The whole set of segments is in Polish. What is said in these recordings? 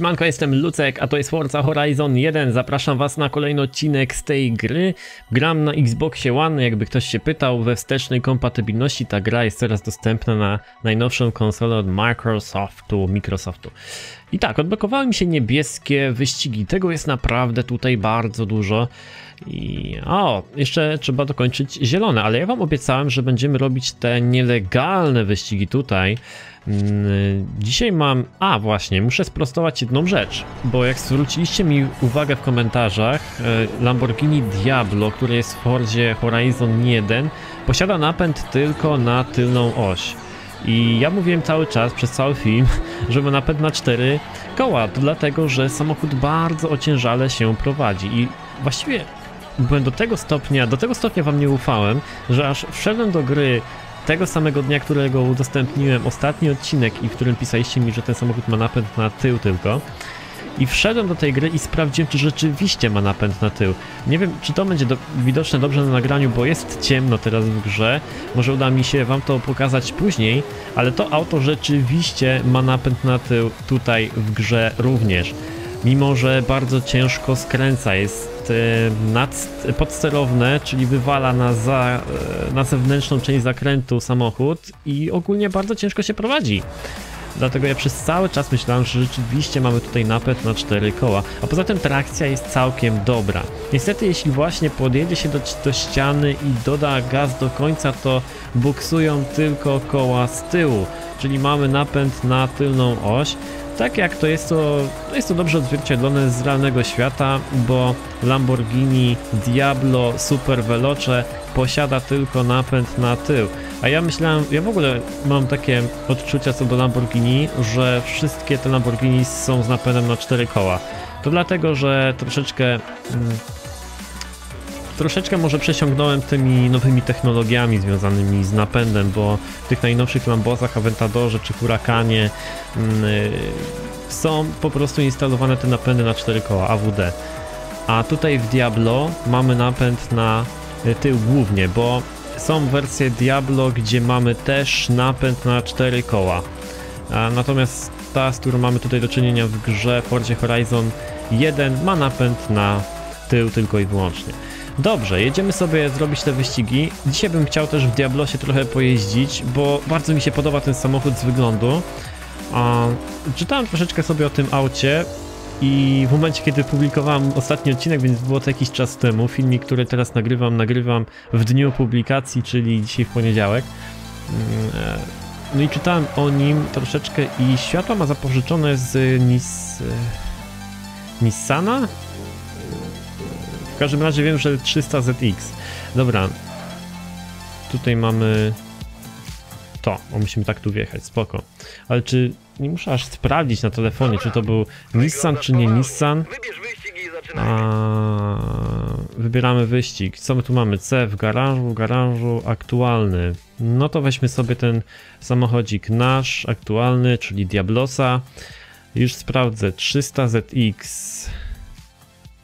Siemanko, jestem Lucek, a to jest Forza Horizon 1. Zapraszam Was na kolejny odcinek z tej gry. Gram na Xboxie One, jakby ktoś się pytał, we wstecznej kompatybilności ta gra jest teraz dostępna na najnowszą konsolę od Microsoftu. I tak, odblokowały mi się niebieskie wyścigi. Tego jest naprawdę tutaj bardzo dużo. I jeszcze trzeba dokończyć zielone, ale ja Wam obiecałem, że będziemy robić te nielegalne wyścigi tutaj. Dzisiaj mam... właśnie, muszę sprostować jedną rzecz, bo jak zwróciliście mi uwagę w komentarzach, Lamborghini Diablo, który jest w Forzie Horizon 1, posiada napęd tylko na tylną oś. I ja mówiłem cały czas, przez cały film, że ma napęd na 4 koła, to dlatego, że samochód bardzo ociężale się prowadzi i właściwie byłem do tego stopnia Wam nie ufałem, że aż wszedłem do gry tego samego dnia, którego udostępniłem ostatni odcinek i w którym pisaliście mi, że ten samochód ma napęd na tył tylko. I wszedłem do tej gry i sprawdziłem, czy rzeczywiście ma napęd na tył. Nie wiem, czy to będzie widoczne dobrze na nagraniu, bo jest ciemno teraz w grze. Może uda mi się Wam to pokazać później, ale to auto rzeczywiście ma napęd na tył tutaj w grze również. Mimo że bardzo ciężko skręca, jest podsterowne, czyli wywala na zewnętrzną część zakrętu samochód i ogólnie bardzo ciężko się prowadzi. Dlatego ja przez cały czas myślałem, że rzeczywiście mamy tutaj napęd na 4 koła, a poza tym trakcja jest całkiem dobra. Niestety jeśli właśnie podjedzie się do ściany i doda gaz do końca, to buksują tylko koła z tyłu, czyli mamy napęd na tylną oś. Tak jak to jest, to jest dobrze odzwierciedlone z realnego świata, bo Lamborghini Diablo Super Veloce posiada tylko napęd na tył. A ja myślałem, ja w ogóle mam takie odczucia co do Lamborghini, że wszystkie te Lamborghini są z napędem na 4 koła. To dlatego, że troszeczkę może przesiągnąłem tymi nowymi technologiami związanymi z napędem, bo w tych najnowszych Lambosach, Aventadorze czy Huracanie są po prostu instalowane te napędy na 4 koła, AWD. A tutaj w Diablo mamy napęd na tył głównie, bo są wersje Diablo, gdzie mamy też napęd na 4 koła. Natomiast ta, z którą mamy tutaj do czynienia w grze Forza Horizon 1, ma napęd na tył tylko i wyłącznie. Dobrze, jedziemy sobie zrobić te wyścigi. Dzisiaj bym chciał też w Diablosie trochę pojeździć, bo bardzo mi się podoba ten samochód z wyglądu. Czytałem troszeczkę sobie o tym aucie i w momencie, kiedy publikowałem ostatni odcinek, więc było to jakiś czas temu, filmik, który teraz nagrywam w dniu publikacji, czyli dzisiaj w poniedziałek. No i czytałem o nim troszeczkę i światła ma zapożyczone z Nissana? W każdym razie wiem, że 300ZX. Dobra. Tutaj mamy to. Musimy tak tu wjechać, spoko. Ale czy... nie muszę aż sprawdzić na telefonie, czy to był Nissan, czy nie Nissan. Wybieramy wyścig. Co my tu mamy? C w garażu aktualny. No to weźmy sobie ten samochodzik nasz, aktualny, czyli Diablosa. Już sprawdzę. 300ZX.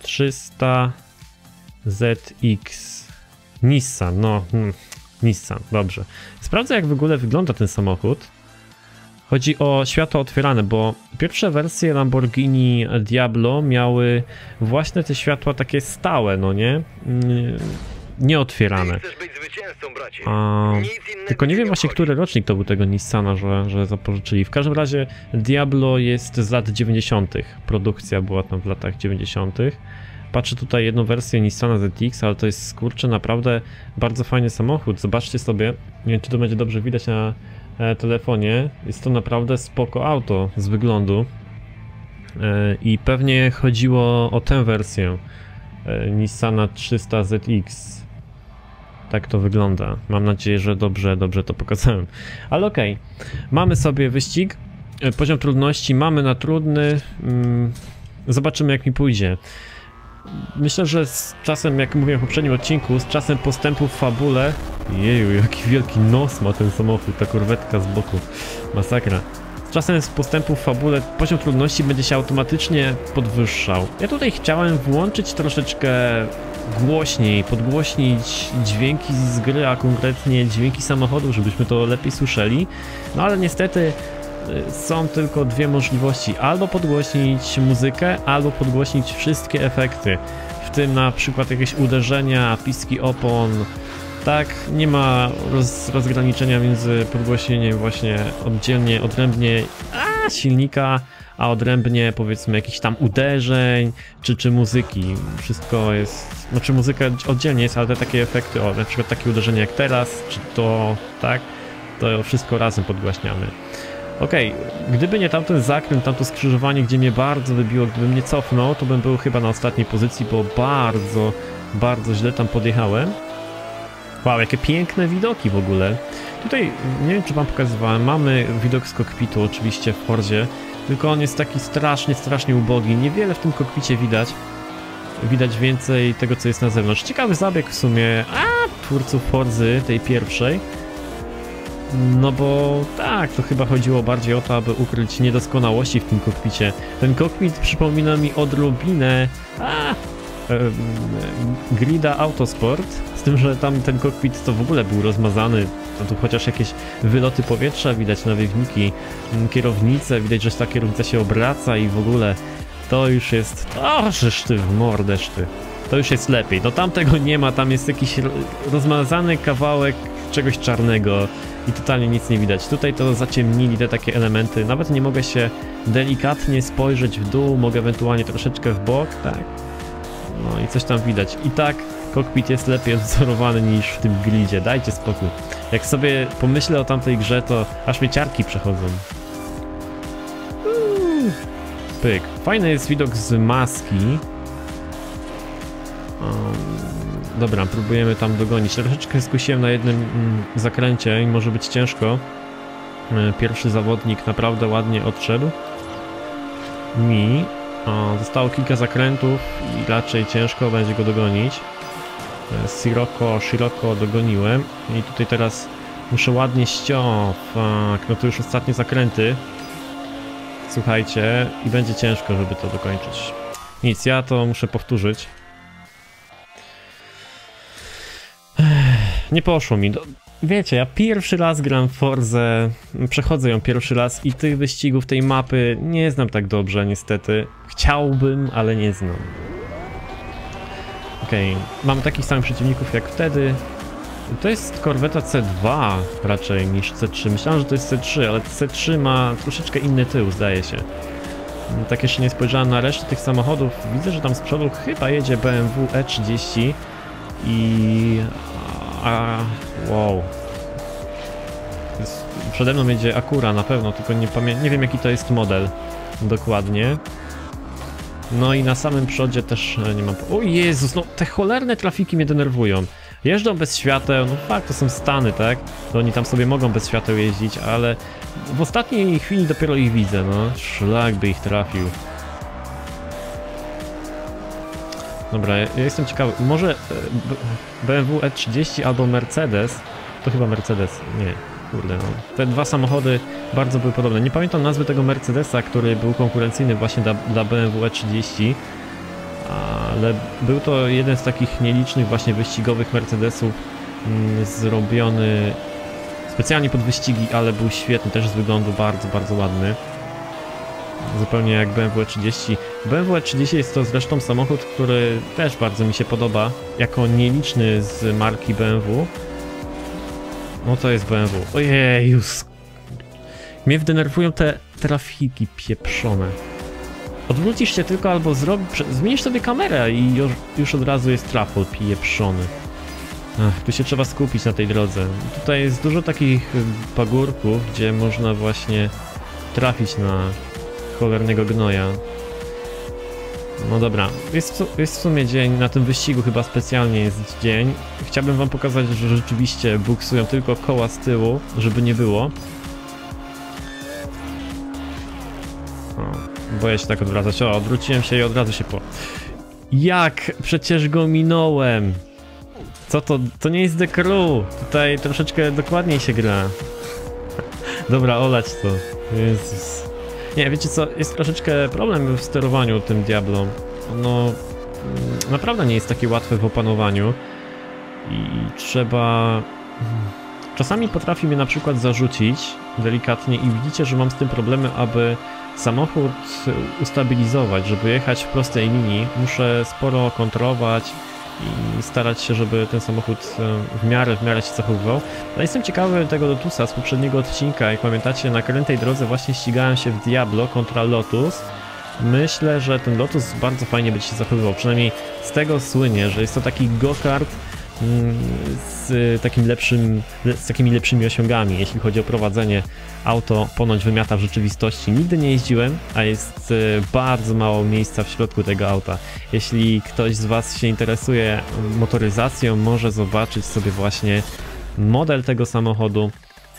300ZX. Nissan, no. Nissan, dobrze. Sprawdzę, jak w ogóle wygląda ten samochód. Chodzi o światła otwierane, bo pierwsze wersje Lamborghini Diablo miały właśnie te światła takie stałe, no nie? Nieotwierane. Tylko nie wiem właśnie, który rocznik to był tego Nissana, że zapożyczyli. W każdym razie Diablo jest z lat 90. Produkcja była tam w latach 90. Patrzę tutaj jedną wersję Nissana ZX, ale to jest, kurczę, naprawdę bardzo fajny samochód. Zobaczcie sobie, nie wiem, czy to będzie dobrze widać na telefonie. Jest to naprawdę spoko auto z wyglądu i pewnie chodziło o tę wersję Nissana 300ZX. Tak to wygląda. Mam nadzieję, że dobrze to pokazałem. Ale okej. Mamy sobie wyścig. Poziom trudności mamy na trudny. Zobaczymy, jak mi pójdzie. Myślę, że z czasem, jak mówiłem w poprzednim odcinku, z czasem postępu w fabule... Jeju, jaki wielki nos ma ten samochód, ta korwetka z boku. Masakra. Z czasem z postępu w fabule poziom trudności będzie się automatycznie podwyższał. Ja tutaj chciałem włączyć troszeczkę głośniej, podgłośnić dźwięki z gry, a konkretnie dźwięki samochodu, żebyśmy to lepiej słyszeli. No ale niestety są tylko dwie możliwości, albo podgłośnić muzykę, albo podgłośnić wszystkie efekty, w tym na przykład jakieś uderzenia, piski opon. Tak, nie ma rozgraniczenia między podgłośnieniem właśnie oddzielnie, odrębnie silnika, a odrębnie powiedzmy jakichś tam uderzeń, czy muzyki. Wszystko jest, znaczy muzyka oddzielnie jest, ale te takie efekty, o, na przykład takie uderzenie jak teraz, czy to, tak, to wszystko razem podgłaśniamy. Okej, gdyby nie tamten zakręt, tamto skrzyżowanie, gdzie mnie bardzo wybiło, gdybym nie cofnął, to bym był chyba na ostatniej pozycji, bo bardzo, bardzo źle tam podjechałem. Wow, jakie piękne widoki w ogóle. Tutaj, nie wiem czy wam pokazywałem, mamy widok z kokpitu oczywiście w Forzie, tylko on jest taki strasznie, strasznie ubogi. Niewiele w tym kokpicie widać. Widać więcej tego, co jest na zewnątrz. Ciekawy zabieg w sumie, twórców Forzy, tej pierwszej. No bo tak, to chyba chodziło bardziej o to, aby ukryć niedoskonałości w tym kokpicie. Ten kokpit przypomina mi odrobinę Grida Autosport, z tym, że tam ten kokpit to w ogóle był rozmazany, tam tu chociaż jakieś wyloty powietrza widać, nawiewniki, kierownicę, widać, że ta kierownica się obraca i w ogóle to już jest, o żeż ty w mordesz ty, to już jest lepiej, no tam tego nie ma, tam jest jakiś rozmazany kawałek czegoś czarnego i totalnie nic nie widać. Tutaj to zaciemnili te takie elementy, nawet nie mogę się delikatnie spojrzeć w dół, mogę ewentualnie troszeczkę w bok, tak. No i coś tam widać. I tak kokpit jest lepiej odwzorowany niż w tym gridzie. Dajcie spokój. Jak sobie pomyślę o tamtej grze, to aż mnie ciarki przechodzą. Pyk. Fajny jest widok z maski. Dobra, próbujemy tam dogonić. Troszeczkę skusiłem na jednym zakręcie i może być ciężko. Pierwszy zawodnik naprawdę ładnie odszedł. Mi. Zostało kilka zakrętów i raczej ciężko będzie go dogonić. Szeroko dogoniłem i tutaj teraz muszę ładnie ściąć. No to już ostatnie zakręty. Słuchajcie, i będzie ciężko, żeby to dokończyć. Nic, ja to muszę powtórzyć. Nie poszło mi. Wiecie, ja pierwszy raz gram w Forzę, przechodzę ją pierwszy raz i tych wyścigów, tej mapy nie znam tak dobrze niestety. Chciałbym, ale nie znam. Okej, mam takich samych przeciwników jak wtedy. To jest Corvette C2 raczej niż C3. Myślałem, że to jest C3, ale C3 ma troszeczkę inny tył, zdaje się. Tak jeszcze nie spojrzałem na resztę tych samochodów. Widzę, że tam z przodu chyba jedzie BMW E30 i... wow. Przede mną jedzie Acura na pewno, tylko nie wiem jaki to jest model dokładnie. No i na samym przodzie też nie mam... O Jezus, no te cholerne trafiki mnie denerwują. Jeżdżą bez świateł, no fakt, to są Stany, tak? To oni tam sobie mogą bez świateł jeździć, ale w ostatniej chwili dopiero ich widzę, no. Szlak by ich trafił. Dobra, ja jestem ciekawy, może BMW E30 albo Mercedes, to chyba Mercedes, nie, kurde, no. Te dwa samochody bardzo były podobne, nie pamiętam nazwy tego Mercedesa, który był konkurencyjny właśnie dla BMW E30, ale był to jeden z takich nielicznych właśnie wyścigowych Mercedesów, zrobiony specjalnie pod wyścigi, ale był świetny, też z wyglądu bardzo, bardzo ładny. Zupełnie jak BMW E30. BMW E30 jest to zresztą samochód, który też bardzo mi się podoba, jako nieliczny z marki BMW. No to jest BMW. Ojej, już. Mnie denerwują te trafiki pieprzone. Odwrócisz się tylko albo zmienisz sobie kamerę i już od razu jest trafol pieprzony. Ach, tu się trzeba skupić na tej drodze. Tutaj jest dużo takich pagórków, gdzie można właśnie trafić na cholernego gnoja. No dobra, jest w sumie dzień, na tym wyścigu chyba specjalnie jest dzień. Chciałbym wam pokazać, że rzeczywiście buksują tylko koła z tyłu, żeby nie było. Boję się tak odwracać. O, odwróciłem się i od razu się Jak? Przecież go minąłem! Co to? To nie jest The Crew! Tutaj troszeczkę dokładniej się gra. Dobra, olać to. Jezus. Nie, wiecie co, jest troszeczkę problem w sterowaniu tym Diablom. Ono naprawdę nie jest takie łatwe w opanowaniu i trzeba... Czasami potrafi mnie na przykład zarzucić delikatnie i widzicie, że mam z tym problemy, aby samochód ustabilizować, żeby jechać w prostej linii. Muszę sporo kontrolować i starać się, żeby ten samochód w miarę się zachowywał. Ale jestem ciekawy tego Lotusa z poprzedniego odcinka. Jak pamiętacie, na krętej drodze właśnie ścigałem się w Diablo kontra Lotus. Myślę, że ten Lotus bardzo fajnie będzie się zachowywał, przynajmniej z tego słynie, że jest to taki go-kart z takimi lepszymi osiągami, jeśli chodzi o prowadzenie. Auto ponoć wymiata w rzeczywistości. Nigdy nie jeździłem, a jest bardzo mało miejsca w środku tego auta. Jeśli ktoś z Was się interesuje motoryzacją, może zobaczyć sobie właśnie model tego samochodu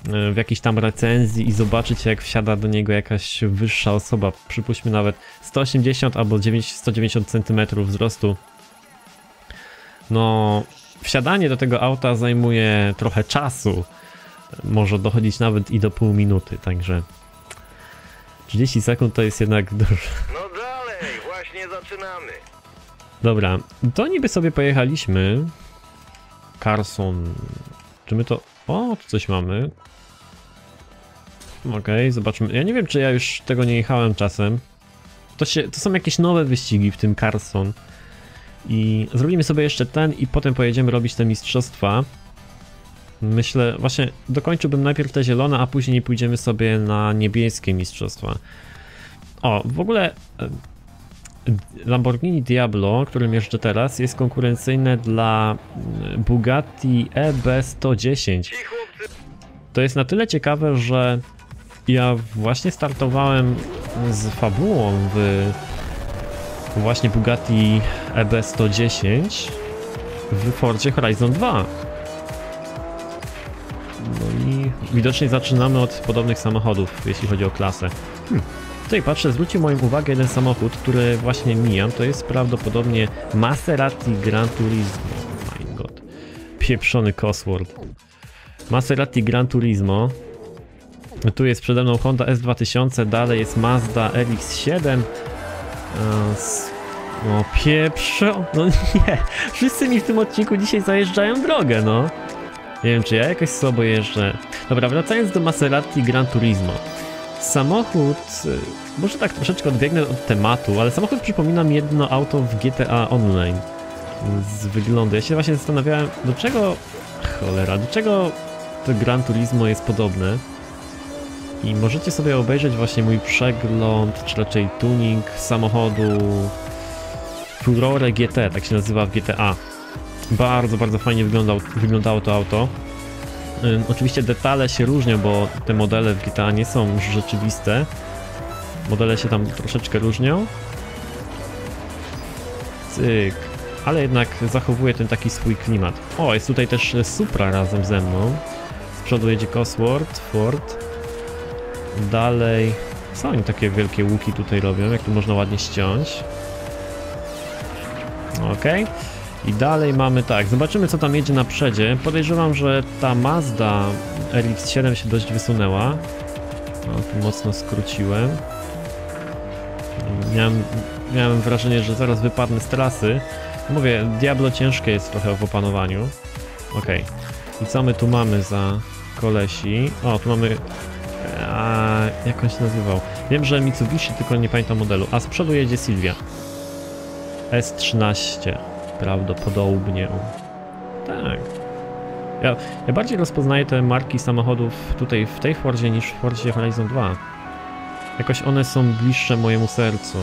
w jakiejś tam recenzji i zobaczyć, jak wsiada do niego jakaś wyższa osoba, przypuśćmy nawet 180 albo 190 cm wzrostu. No, wsiadanie do tego auta zajmuje trochę czasu, może dochodzić nawet i do pół minuty, także 30 sekund to jest jednak dużo. No dalej, właśnie zaczynamy. Dobra, to niby sobie pojechaliśmy. Carson, czy my to... O, tu coś mamy. Okej, zobaczmy. Ja nie wiem, czy ja już tego nie jechałem czasem. To są jakieś nowe wyścigi w tym Carson. I zrobimy sobie jeszcze ten i potem pojedziemy robić te mistrzostwa. Myślę, właśnie dokończyłbym najpierw te zielone, a później pójdziemy sobie na niebieskie mistrzostwa. O, w ogóle Lamborghini Diablo, którym jeżdżę teraz, jest konkurencyjne dla Bugatti EB110. To jest na tyle ciekawe, że ja właśnie startowałem z fabułą w właśnie Bugatti EB110 w Forzie Horizon 2. No i widocznie zaczynamy od podobnych samochodów, jeśli chodzi o klasę. Tutaj patrzę, zwrócił moją uwagę jeden samochód, który właśnie mijam. To jest prawdopodobnie Maserati Gran Turismo. Oh my god. Pieprzony Cosworth. Maserati Gran Turismo. Tu jest przede mną Honda S2000, dalej jest Mazda RX-7. No pieprzo... No nie! Wszyscy mi w tym odcinku dzisiaj zajeżdżają drogę, no! Nie wiem, czy ja jakoś z sobą jeżdżę. Dobra, wracając do Maserati Gran Turismo. Samochód... Może tak troszeczkę odbiegnę od tematu, ale samochód przypomina mi jedno auto w GTA Online. Z wyglądu. Ja się właśnie zastanawiałem, do czego... Cholera, do czego to Gran Turismo jest podobne? I możecie sobie obejrzeć właśnie mój przegląd, czy raczej tuning samochodu Furore GT, tak się nazywa w GTA. Bardzo fajnie wyglądało to auto. Oczywiście detale się różnią, bo te modele w GTA nie są już rzeczywiste. Modele się tam troszeczkę różnią. Cyk. Ale jednak zachowuje ten taki swój klimat. O, jest tutaj też Supra razem ze mną. Z przodu jedzie Cosworth, Ford. Dalej... Co oni takie wielkie łuki tutaj robią? Jak tu można ładnie ściąć? Okej. I dalej mamy tak. Zobaczymy, co tam jedzie na przedzie. Podejrzewam, że ta Mazda RX-7 się dość wysunęła. No, tu mocno skróciłem. Miałem wrażenie, że zaraz wypadnę z trasy. Mówię, Diablo ciężkie jest trochę w opanowaniu. Okej. I co my tu mamy za kolesi? O, tu mamy... jak on się nazywał? Wiem, że Mitsubishi, tylko nie pamiętam modelu. A z przodu jedzie Sylvia. S13. Prawdopodobnie. Tak. Ja bardziej rozpoznaję te marki samochodów tutaj w tej Fordzie niż w Fordzie Horizon 2. Jakoś one są bliższe mojemu sercu.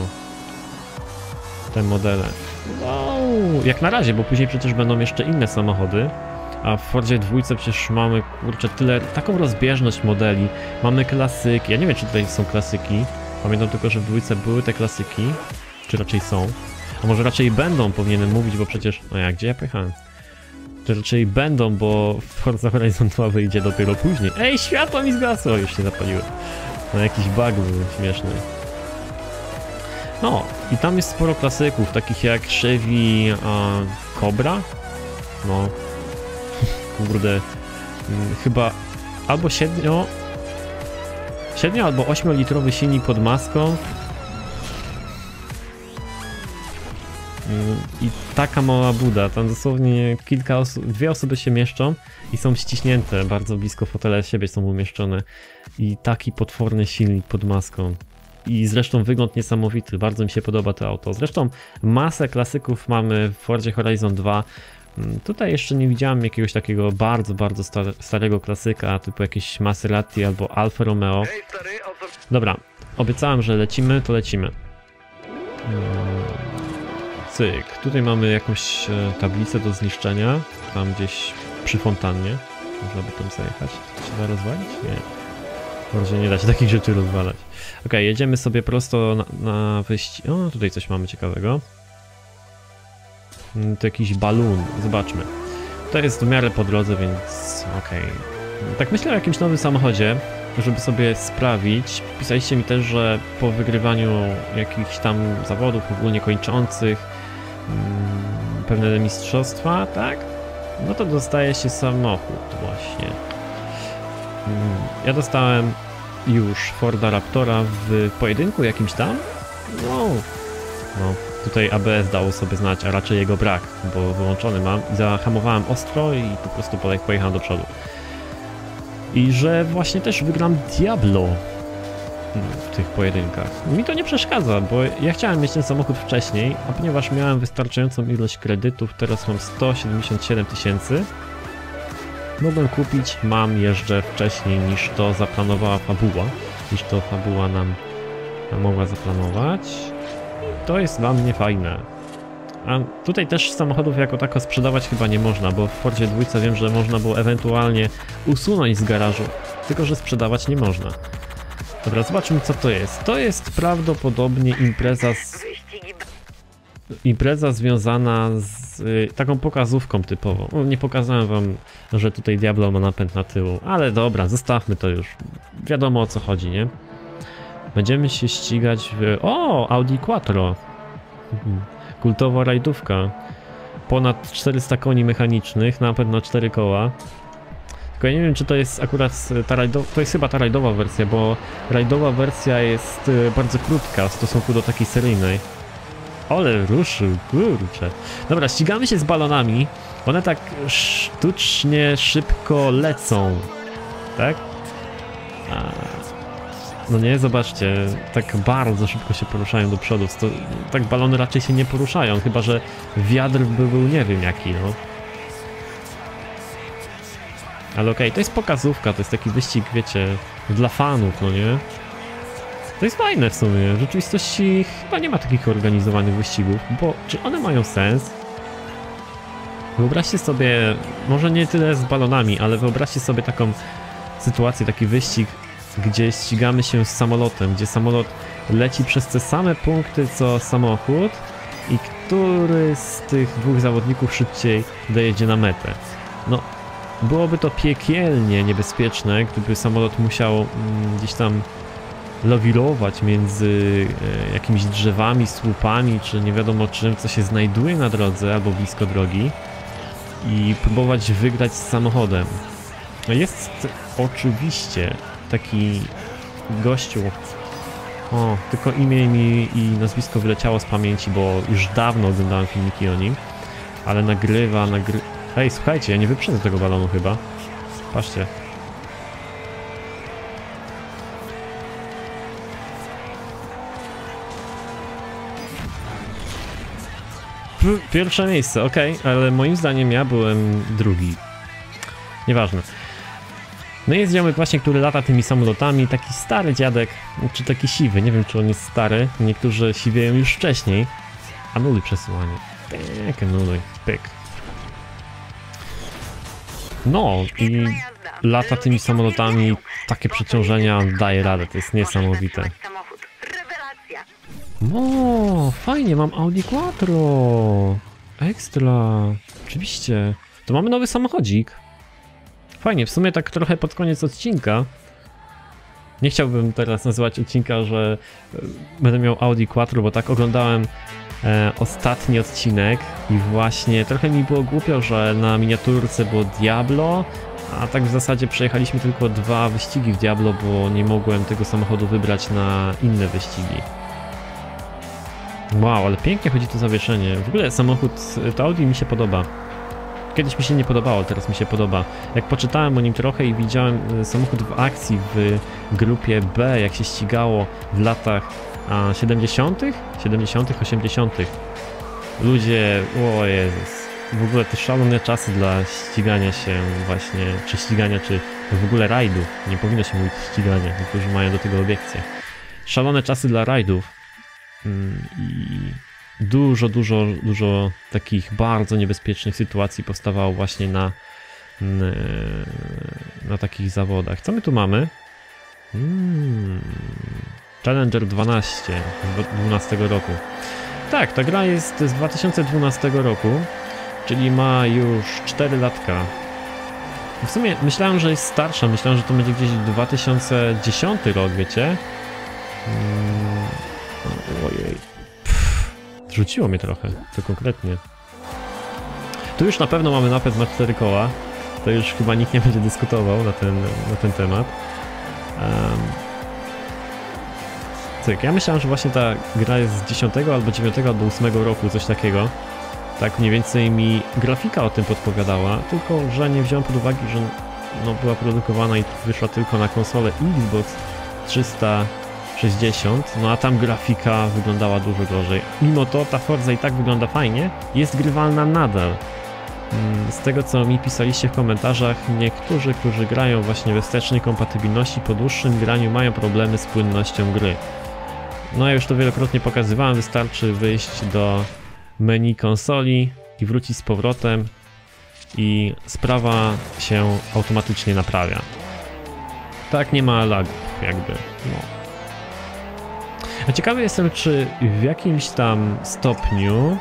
Te modele. Wow. Jak na razie, bo później przecież będą jeszcze inne samochody. A w Fordzie dwójce przecież mamy, kurczę, taką rozbieżność modeli. Mamy klasyki, ja nie wiem, czy tutaj są klasyki. Pamiętam tylko, że w dwójce były te klasyki. Czy raczej są? A może raczej będą, powinienem mówić, bo przecież... No ja, gdzie ja pojechałem? Czy raczej będą, bo Forza Horizon 2 wyjdzie dopiero później. Ej, światło mi zgasło! Już się zapaliło. No jakiś bug był śmieszny. No, i tam jest sporo klasyków, takich jak Chevy Cobra. No... Kurde, chyba albo 7 albo 8-litrowy silnik pod maską. I taka mała buda, tam dosłownie kilka osób, dwie osoby się mieszczą i są ściśnięte, bardzo blisko fotele siebie są umieszczone. I taki potworny silnik pod maską. I zresztą wygląd niesamowity, bardzo mi się podoba to auto. Zresztą masę klasyków mamy w Forzie Horizon 2. Tutaj jeszcze nie widziałem jakiegoś takiego bardzo starego klasyka, typu jakieś Maserati albo Alfa Romeo. Dobra, obiecałem, że lecimy, to lecimy. Cyk, tutaj mamy jakąś tablicę do zniszczenia, tam gdzieś przy fontannie. Można by tam zajechać. To się da rozwalić? Nie. Może nie da się takich rzeczy rozwalać. Ok, jedziemy sobie prosto na wyścig. O, tutaj coś mamy ciekawego. To jakiś balon, zobaczmy. To jest w miarę po drodze, więc okej. Tak myślę o jakimś nowym samochodzie, żeby sobie sprawić. Pisaliście mi też, że po wygrywaniu jakichś tam zawodów, ogólnie kończących pewne mistrzostwa, tak? No to dostaje się samochód właśnie. Ja dostałem już Forda Raptora w pojedynku jakimś tam. Wow. No, tutaj ABS dało sobie znać, a raczej jego brak, bo wyłączony mam. Zahamowałem ostro i po prostu pojechałem do przodu. I że właśnie też wygram Diablo w tych pojedynkach. Mi to nie przeszkadza, bo ja chciałem mieć ten samochód wcześniej, a ponieważ miałem wystarczającą ilość kredytów, teraz mam 177 000. Mogłem kupić, mam, jeżdżę wcześniej niż to zaplanowała fabuła, nam mogła zaplanować. I to jest dla mnie fajne. A tutaj też samochodów jako tako sprzedawać chyba nie można, bo w Fordzie 2 wiem, że można było ewentualnie usunąć z garażu, tylko że sprzedawać nie można. Dobra, zobaczmy co to jest. To jest prawdopodobnie impreza z... Impreza związana z taką pokazówką typową. No, nie pokazałem wam, że tutaj Diablo ma napęd na tyłu, ale dobra, zostawmy to już. Wiadomo o co chodzi, nie? Będziemy się ścigać w... O! Audi Quattro! Kultowa rajdówka. Ponad 400 koni mechanicznych, napęd na 4 koła. Tylko ja nie wiem, czy to jest akurat ta rajdowa... To jest chyba ta rajdowa wersja, bo rajdowa wersja jest bardzo krótka w stosunku do takiej seryjnej. Ole ruszył, kurczę. Dobra, ścigamy się z balonami. One tak sztucznie szybko lecą. Tak? A... No nie, zobaczcie. Tak bardzo szybko się poruszają do przodu. Tak balony raczej się nie poruszają. Chyba że wiatr był nie wiem jaki, no. Ale okej, to jest pokazówka. To jest taki wyścig, wiecie, dla fanów, no nie? To jest fajne w sumie, w rzeczywistości chyba nie ma takich organizowanych wyścigów, bo czy one mają sens? Wyobraźcie sobie, może nie tyle z balonami, ale wyobraźcie sobie taką sytuację, taki wyścig, gdzie ścigamy się z samolotem, gdzie samolot leci przez te same punkty co samochód i który z tych dwóch zawodników szybciej dojedzie na metę. No, byłoby to piekielnie niebezpieczne, gdyby samolot musiał gdzieś tam lawirować między jakimiś drzewami, słupami, czy nie wiadomo czym, co się znajduje na drodze albo blisko drogi i próbować wygrać z samochodem. Jest oczywiście taki gościu, o, tylko imię mi i nazwisko wyleciało z pamięci, bo już dawno oglądałem filmiki o nim, ale Ej, słuchajcie, ja nie wyprzedzę tego balonu chyba. Patrzcie. Pierwsze miejsce, okej, ale moim zdaniem ja byłem drugi. Nieważne. No jest ziomek właśnie, który lata tymi samolotami, taki stary dziadek, czy taki siwy, nie wiem czy on jest stary, niektórzy siwieją już wcześniej. Anuluj przesyłanie. Pyk, anuluj, pyk. No i lata tymi samolotami, takie przeciążenia, daje radę, to jest niesamowite. O, fajnie, mam Audi Quattro. Ekstra. Oczywiście. To mamy nowy samochodzik. Fajnie, w sumie tak trochę pod koniec odcinka. Nie chciałbym teraz nazywać odcinka, że będę miał Audi Quattro, bo tak oglądałem ostatni odcinek i właśnie trochę mi było głupio, że na miniaturce było Diablo, a tak w zasadzie przejechaliśmy tylko 2 wyścigi w Diablo, bo nie mogłem tego samochodu wybrać na inne wyścigi. Wow, ale pięknie chodzi to zawieszenie. W ogóle samochód, to Audi mi się podoba. Kiedyś mi się nie podobało, teraz mi się podoba. Jak poczytałem o nim trochę i widziałem samochód w akcji w grupie B, jak się ścigało w latach 70., 80. Ludzie, o Jezus, w ogóle te szalone czasy dla ścigania się właśnie, czy ścigania, czy w ogóle rajdów. Nie powinno się mówić ścigania, niektórzy mają do tego obiekcje. Szalone czasy dla rajdów i dużo takich bardzo niebezpiecznych sytuacji powstawało właśnie na takich zawodach. Co my tu mamy? Challenger 12 z 2012 roku. Tak, ta gra jest z 2012 roku, czyli ma już 4 latka. W sumie myślałem, że jest starsza, myślałem, że to będzie gdzieś 2010 rok, wiecie? Ojej. Rzuciło mnie trochę, to konkretnie. Tu już na pewno mamy napęd na 4 koła, to już chyba nikt nie będzie dyskutował na ten temat. Ja myślałem, że właśnie ta gra jest z 10 albo 9 albo 8 roku, coś takiego. Tak mniej więcej mi grafika o tym podpowiadała, tylko że nie wziąłem pod uwagi, że no, była produkowana i wyszła tylko na konsolę Xbox 360, no a tam grafika wyglądała dużo gorzej. Mimo to ta Forza i tak wygląda fajnie, jest grywalna nadal. Z tego co mi pisaliście w komentarzach, niektórzy, którzy grają właśnie we wstecznej kompatybilności, po dłuższym graniu mają problemy z płynnością gry. No ja już to wielokrotnie pokazywałem, wystarczy wyjść do menu konsoli i wrócić z powrotem i sprawa się automatycznie naprawia. Tak, nie ma lagów jakby, no. A ciekawy jestem, czy w jakimś tam stopniu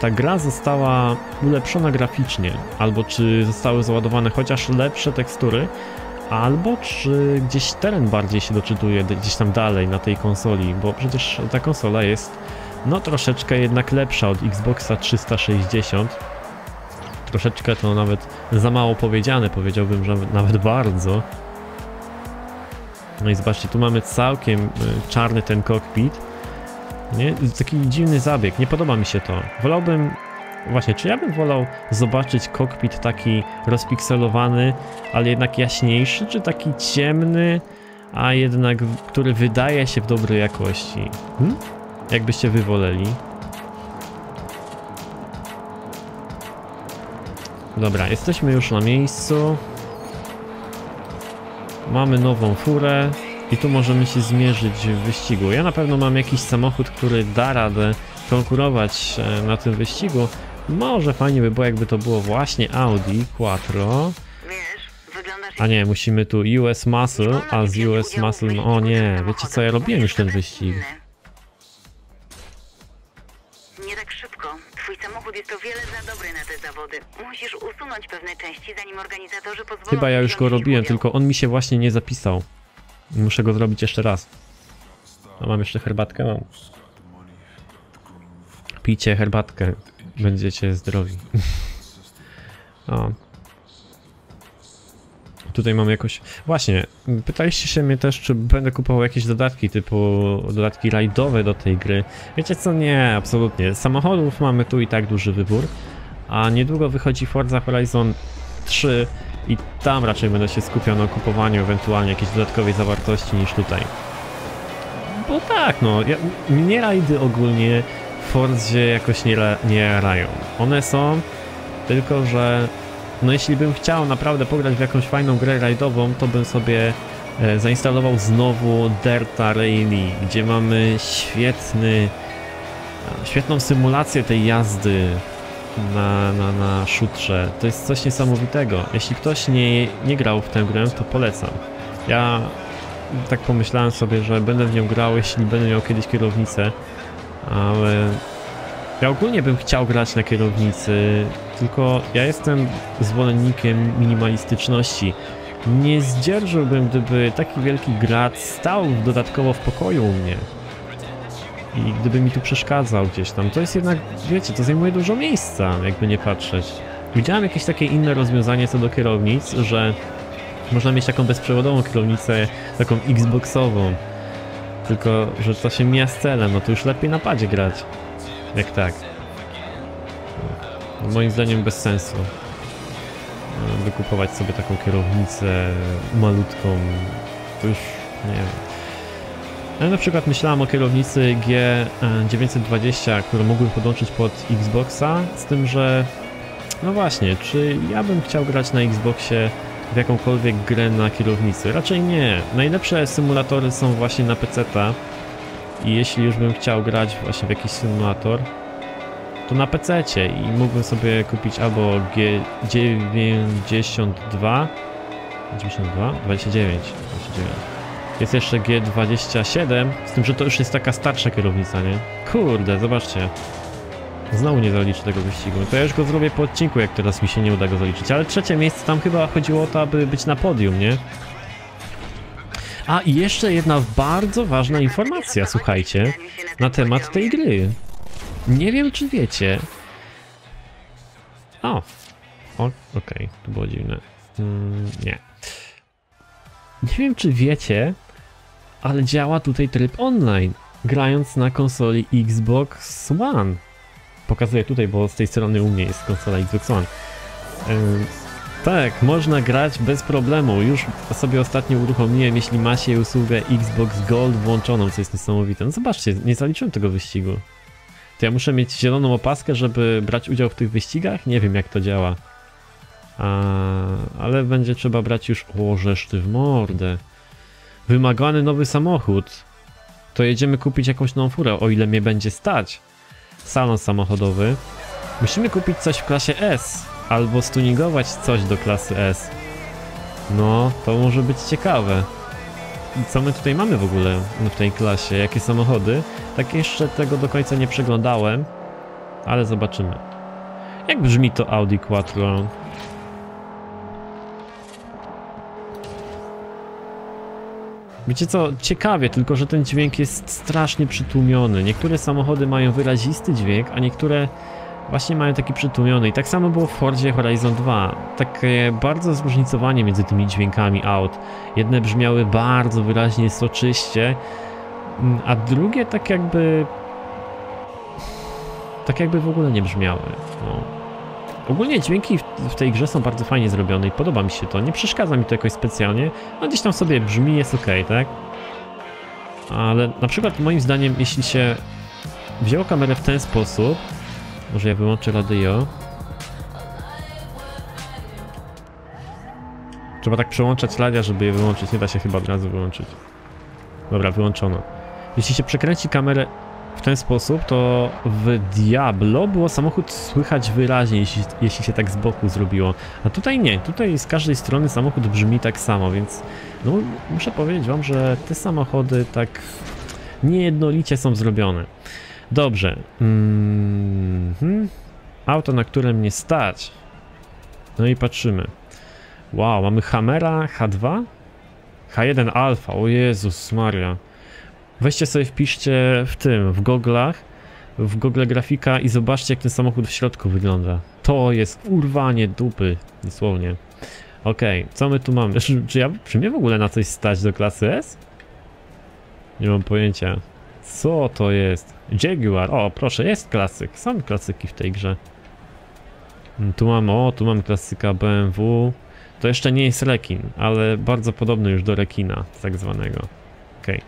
ta gra została ulepszona graficznie, albo czy zostały załadowane chociaż lepsze tekstury, albo czy gdzieś teren bardziej się doczytuje gdzieś tam dalej na tej konsoli, bo przecież ta konsola jest no troszeczkę jednak lepsza od Xboxa 360. Troszeczkę to nawet za mało powiedziane, powiedziałbym, że nawet bardzo. No i zobaczcie, tu mamy całkiem czarny ten kokpit. Nie? Taki dziwny zabieg, nie podoba mi się to. Wolałbym, właśnie, czy ja bym wolał zobaczyć kokpit taki rozpikselowany, ale jednak jaśniejszy, czy taki ciemny, a jednak, który wydaje się w dobrej jakości? Jakbyście wy woleli? Dobra, jesteśmy już na miejscu. Mamy nową furę. I tu możemy się zmierzyć w wyścigu. Ja na pewno mam jakiś samochód, który da radę konkurować na tym wyścigu. Może fajnie by było, jakby to było właśnie Audi Quattro. A nie, musimy tu US Muscle, a z US Muscle... No, o nie, wiecie co, ja robiłem już ten wyścig. Nie tak szybko. Twój samochód jest o wiele za dobry na te zawody. Musisz usunąć pewne części, zanim organizatorzy pozwolą... Chyba ja już go robiłem, tylko on mi się właśnie nie zapisał. Muszę go zrobić jeszcze raz. A mam jeszcze herbatkę? Mam. Pijcie herbatkę. Będziecie zdrowi. O. Tutaj mam jakoś... Właśnie, pytaliście się mnie też, czy będę kupował jakieś dodatki, typu dodatki rajdowe do tej gry. Wiecie co? Nie, absolutnie. Samochodów mamy tu i tak duży wybór. A niedługo wychodzi Forza Horizon 3. I tam raczej będę się skupiał na kupowaniu ewentualnie jakiejś dodatkowej zawartości niż tutaj. Bo tak, no, mnie rajdy ogólnie w Fordzie jakoś nie jarają. One są, tylko że no jeśli bym chciał naprawdę pograć w jakąś fajną grę rajdową, to bym sobie zainstalował znowu Dirt Rally, gdzie mamy świetną symulację tej jazdy na szutrze. To jest coś niesamowitego. Jeśli ktoś nie grał w tę grę, to polecam. Ja tak pomyślałem sobie, że będę w nią grał, jeśli będę miał kiedyś kierownicę, ale ja ogólnie bym chciał grać na kierownicy, tylko ja jestem zwolennikiem minimalistyczności. Nie zdzierżyłbym, gdyby taki wielki gracz stał dodatkowo w pokoju u mnie. I gdyby mi tu przeszkadzał gdzieś tam, to jest jednak, wiecie, to zajmuje dużo miejsca, jakby nie patrzeć. Widziałem jakieś takie inne rozwiązanie co do kierownic, że można mieć taką bezprzewodową kierownicę, taką Xboxową. Tylko, że to się mija z celem, no to już lepiej na padzie grać. Jak tak. No, moim zdaniem bez sensu wykupować sobie taką kierownicę malutką. To już nie wiem. Ale na przykład myślałem o kierownicy G920, którą mógłbym podłączyć pod Xboxa, z tym, że no właśnie, czy ja bym chciał grać na Xboxie w jakąkolwiek grę na kierownicy? Raczej nie. Najlepsze symulatory są właśnie na PC-ta i jeśli już bym chciał grać właśnie w jakiś symulator, to na PC-cie i mógłbym sobie kupić albo G29. Jest jeszcze G27, z tym, że to już jest taka starsza kierownica, nie? Kurde, zobaczcie. Znowu nie zaliczę tego wyścigu. To ja już go zrobię po odcinku, jak teraz mi się nie uda go zaliczyć. Ale trzecie miejsce, tam chyba chodziło o to, aby być na podium, nie? A i jeszcze jedna bardzo ważna informacja, słuchajcie, na temat tej gry. Nie wiem, czy wiecie. Okej, to było dziwne. Nie wiem, czy wiecie, ale działa tutaj tryb online, grając na konsoli Xbox One. Pokazuję tutaj, bo z tej strony u mnie jest konsola Xbox One. Tak, można grać bez problemu. Już sobie ostatnio uruchomiłem, jeśli ma się usługę Xbox Gold włączoną, co jest niesamowite. No zobaczcie, nie zaliczyłem tego wyścigu. To ja muszę mieć zieloną opaskę, żeby brać udział w tych wyścigach? Nie wiem, jak to działa. Ale będzie trzeba brać już... O, żeż ty w mordę. Wymagany nowy samochód. To jedziemy kupić jakąś nową furę, o ile mnie będzie stać. Salon samochodowy. Musimy kupić coś w klasie S. Albo stuningować coś do klasy S. No, to może być ciekawe. I co my tutaj mamy w ogóle w tej klasie? Jakie samochody? Tak jeszcze tego do końca nie przeglądałem. Ale zobaczymy. Jak brzmi to Audi Quattro? Wiecie co, ciekawie, tylko że ten dźwięk jest strasznie przytłumiony. Niektóre samochody mają wyrazisty dźwięk, a niektóre właśnie mają taki przytłumiony. I tak samo było w Forzie Horizon 2. Takie bardzo zróżnicowanie między tymi dźwiękami aut. Jedne brzmiały bardzo wyraźnie, soczyście, a drugie tak jakby... w ogóle nie brzmiały. No. Ogólnie dźwięki w tej grze są bardzo fajnie zrobione i podoba mi się to. Nie przeszkadza mi to jakoś specjalnie, a gdzieś tam sobie brzmi, jest ok, tak? Ale na przykład moim zdaniem, jeśli się wzięło kamerę w ten sposób... Może ja wyłączę radio. Trzeba tak przełączać radia, żeby je wyłączyć. Nie da się chyba od razu wyłączyć. Dobra, wyłączono. Jeśli się przekręci kamerę w ten sposób, to w Diablo było samochód słychać wyraźnie, jeśli się tak z boku zrobiło. A tutaj nie, tutaj z każdej strony samochód brzmi tak samo, więc no, muszę powiedzieć wam, że te samochody tak niejednolicie są zrobione. Dobrze. Auto, na które mnie stać. No i patrzymy. Wow, mamy Hummera H2? H1 Alfa, o Jezus Maria. Weźcie sobie, wpiszcie w goglach, w Google grafika i zobaczcie, jak ten samochód w środku wygląda. To jest urwanie dupy, dosłownie. Okej, co my tu mamy? Czy mnie w ogóle na coś stać do klasy S? Nie mam pojęcia. Co to jest? Jaguar, o proszę, jest klasyk. Są klasyki w tej grze. Tu mam klasyka BMW. To jeszcze nie jest rekin, ale bardzo podobny już do rekina, tak zwanego. Okej.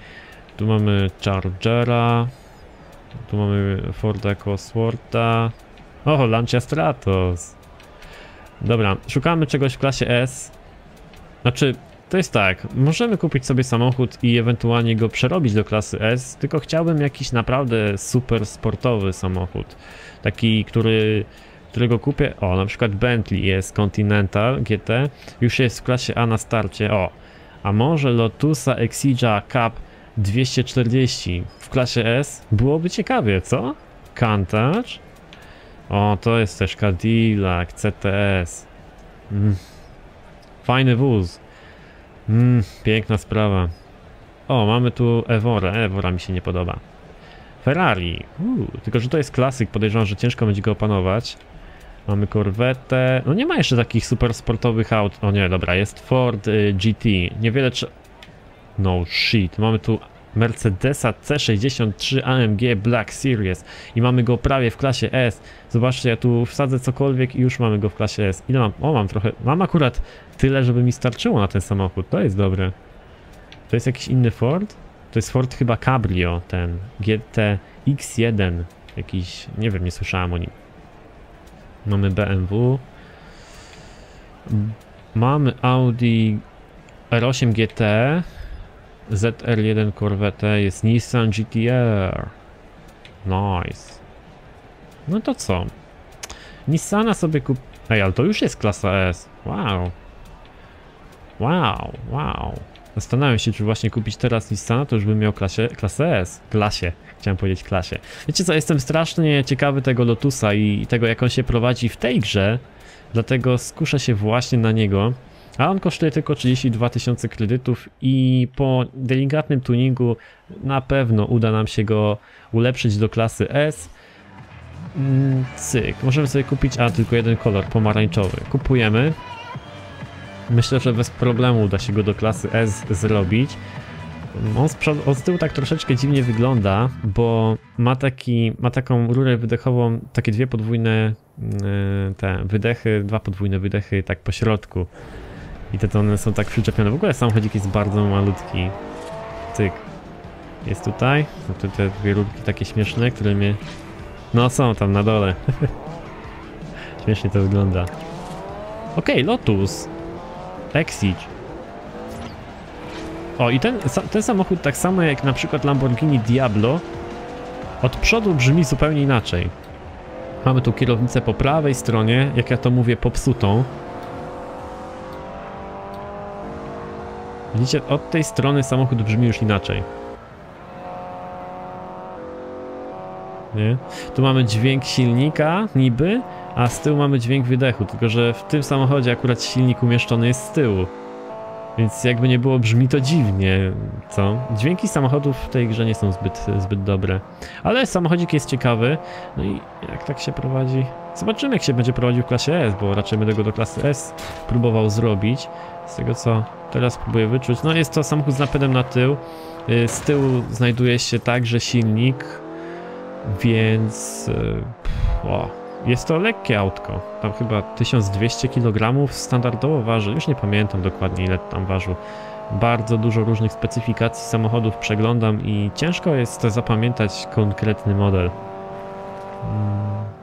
Tu mamy Chargera, tu mamy Forda Coswortha, o, Lancia Stratos. Dobra, szukamy czegoś w klasie S. Znaczy, to jest tak, możemy kupić sobie samochód i ewentualnie go przerobić do klasy S, tylko chciałbym jakiś naprawdę super sportowy samochód. Taki, którego kupię, o, na przykład Bentley jest Continental GT, już jest w klasie A na starcie, o. A może Lotusa Exige Cup 240 w klasie S? Byłoby ciekawie, co? Countach? O, to jest też Cadillac CTS. Fajny wóz. Piękna sprawa. O, mamy tu Evorę. Evora mi się nie podoba. Ferrari. Tylko że to jest klasyk, podejrzewam, że ciężko będzie go opanować. Mamy Corvette. No nie ma jeszcze takich super sportowych aut. O nie, dobra, jest Ford GT. Niewiele trzeba... No shit, mamy tu Mercedesa C63 AMG Black Series i mamy go prawie w klasie S. Zobaczcie, ja tu wsadzę cokolwiek i już mamy go w klasie S. Ile mam? O, mam trochę, mam akurat tyle, żeby mi starczyło na ten samochód, to jest dobre. To jest jakiś inny Ford? To jest Ford chyba Cabrio, ten GTX1, jakiś, nie wiem, nie słyszałem o nim. Mamy BMW. Mamy Audi R8 GT, ZR1 Corvette, jest Nissan GTR. Nice. No to co? Nissana sobie kup... Ej, ale to już jest klasa S. Wow. Wow, wow. Zastanawiam się, czy właśnie kupić teraz Nissana, to już bym miał klasę S. Klasie, chciałem powiedzieć klasie. Wiecie co, jestem strasznie ciekawy tego Lotusa i tego, jak on się prowadzi w tej grze. Dlatego skuszę się właśnie na niego. A on kosztuje tylko 32 tysiące kredytów i po delikatnym tuningu na pewno uda nam się go ulepszyć do klasy S. Cyk, możemy sobie kupić, a tylko jeden kolor, pomarańczowy. Kupujemy. Myślę, że bez problemu uda się go do klasy S zrobić. On z tyłu tak troszeczkę dziwnie wygląda, bo ma taką rurę wydechową, takie dwie podwójne te wydechy, dwa podwójne wydechy tak po środku. I te one są tak przyczepione. W ogóle samochodzik jest bardzo malutki. Cyk. Jest tutaj. No tu te dwie rurki takie śmieszne, które mnie... No są tam na dole. Śmiesznie to wygląda. Okej, Lotus Exige. O, i ten samochód, tak samo jak na przykład Lamborghini Diablo, od przodu brzmi zupełnie inaczej. Mamy tu kierownicę po prawej stronie, jak ja to mówię, popsutą. Widzicie, od tej strony samochód brzmi już inaczej. Nie? Tu mamy dźwięk silnika, niby, a z tyłu mamy dźwięk wydechu, tylko że w tym samochodzie akurat silnik umieszczony jest z tyłu. Więc jakby nie było, brzmi to dziwnie, co? Dźwięki samochodów w tej grze nie są zbyt dobre. Ale samochodzik jest ciekawy. No i jak tak się prowadzi? Zobaczymy, jak się będzie prowadził w klasie S, bo raczej będę go do klasy S próbował zrobić. Z tego, co teraz próbuję wyczuć. No jest to samochód z napędem na tył. Z tyłu znajduje się także silnik. Więc... O. Jest to lekkie autko, tam chyba 1200 kg standardowo waży, już nie pamiętam dokładnie, ile tam ważył. Bardzo dużo różnych specyfikacji samochodów przeglądam i ciężko jest zapamiętać konkretny model.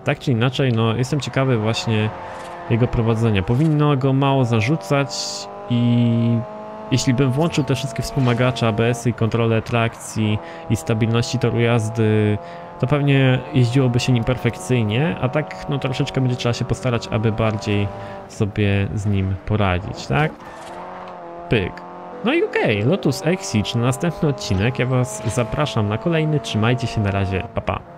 Tak czy inaczej, no jestem ciekawy właśnie jego prowadzenia. Powinno go mało zarzucać i jeśli bym włączył te wszystkie wspomagacze, ABS-y, kontrolę trakcji i stabilności toru jazdy, to pewnie jeździłoby się nim perfekcyjnie, a tak no troszeczkę będzie trzeba się postarać, aby bardziej sobie z nim poradzić, tak? Pyk. No i okej, Lotus Exige na następny odcinek. Ja was zapraszam na kolejny. Trzymajcie się, na razie, pa pa.